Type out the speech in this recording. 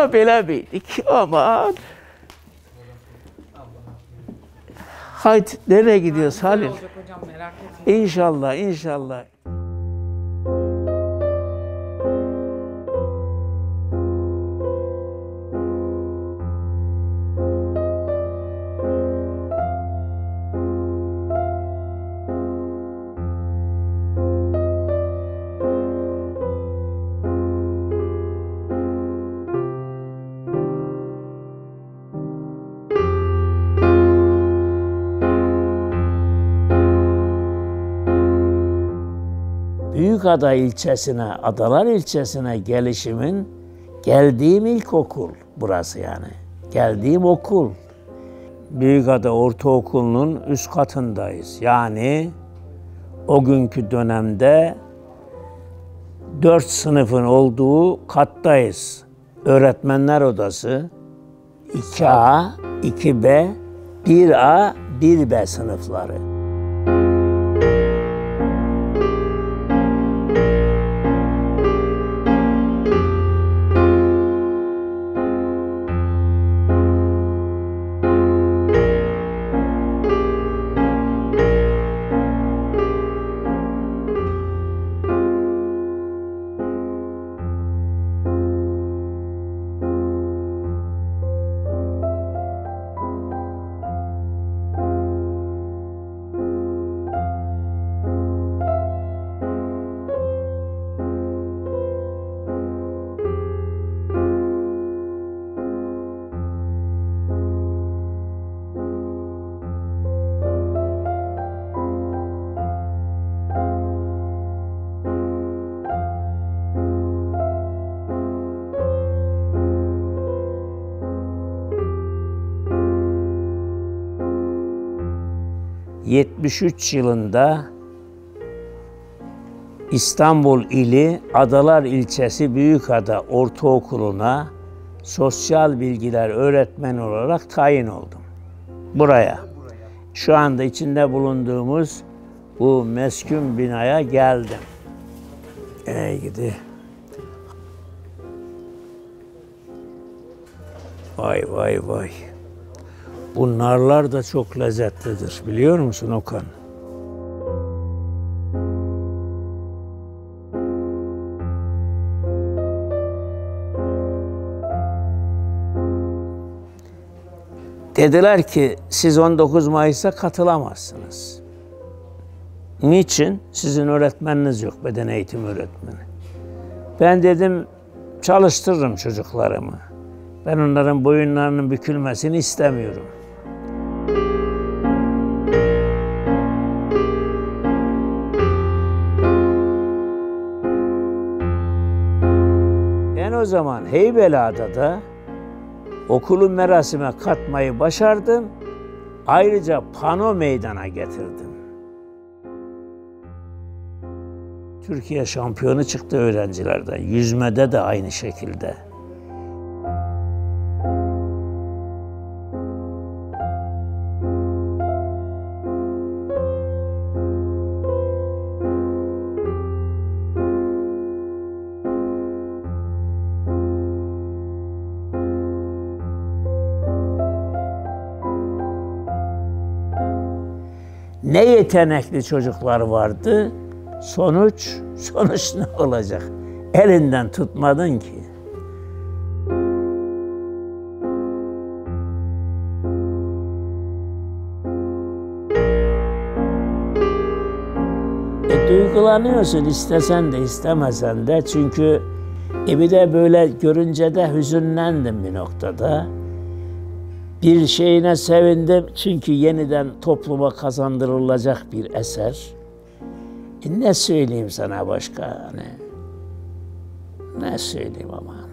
Sonra belə bildik, aman. Haydi, nereye gidiyoruz Halil? Olacak hocam, merak etmeyin. İnşallah, inşallah. Büyükada ilçesine, Adalar ilçesine gelişimin geldiğim ilk okul burası yani. Geldiğim okul. Büyükada Ortaokulu'nun üst katındayız. Yani o günkü dönemde 4 sınıfın olduğu kattayız. Öğretmenler odası 2A, 2B, 1A, 1B sınıfları. ...73 yılında İstanbul ili Adalar ilçesi Büyükada Ortaokulu'na sosyal bilgiler öğretmeni olarak tayin oldum. Buraya. Şu anda içinde bulunduğumuz bu meskun binaya geldim. Gidi. Vay vay vay. Bu narlar da çok lezzetlidir, biliyor musun Okan? Dediler ki, siz 19 Mayıs'a katılamazsınız. Niçin? Sizin öğretmeniniz yok, beden eğitimi öğretmeni. Ben dedim, çalıştırırım çocuklarımı. Ben onların boyunlarının bükülmesini istemiyorum. O zaman Heybeliada'da okulu merasime katmayı başardım. Ayrıca pano meydana getirdim. Türkiye şampiyonu çıktı öğrencilerden. Yüzmede de aynı şekilde. Ne yetenekli çocuklar vardı, sonuç ne olacak? Elinden tutmadın ki. Duygulanıyorsun istesen de istemesen de çünkü bir de böyle görünce de hüzünlendim bir noktada. Bir şeyine sevindim çünkü yeniden topluma kazandırılacak bir eser. Ne söyleyeyim sana başka? Ne söyleyeyim ama?